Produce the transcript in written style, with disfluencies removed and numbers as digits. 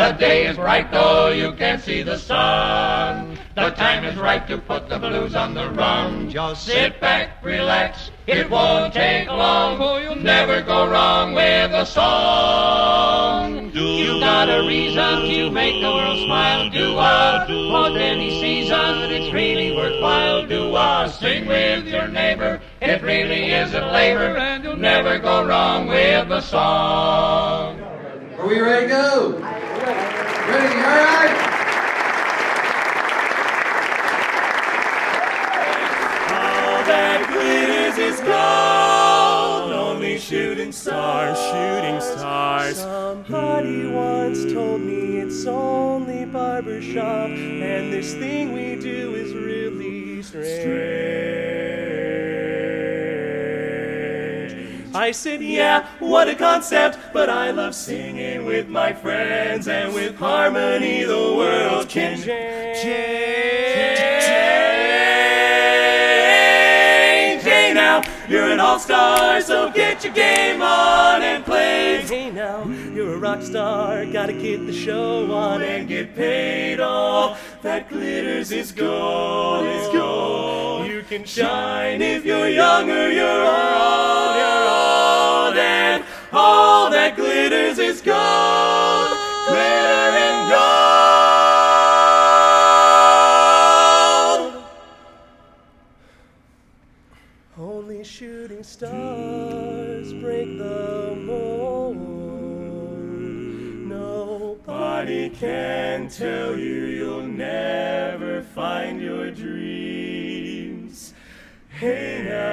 The day is bright though you can't see the sun. The time is right to put the blues on the run. Just sit back, relax, it won't take long, for you'll never go wrong with a song. You got a reason to make the world smile. Doo-wah, for any season it's really worthwhile. Doo-wah, sing with your neighbor, it really isn't labor, and you'll never go wrong with a song. Are we ready to go? Ready, all right? That glitters is gold, only shooting stars, shooting stars. Somebody once told me it's only barbershop, and this thing we do is really strange. I said, yeah, what a concept, but I love singing with my friends, and with harmony the world can change. You're an all-star, so get your game on and play. Hey now, you're a rock star, gotta get the show on and get paid. All that glitters is gold, is gold. You can shine if you're young or you're old, you're old. And all that glitters is gold, glitter and shooting stars break the mold. Nobody can tell you you'll never find your dreams. Hey now.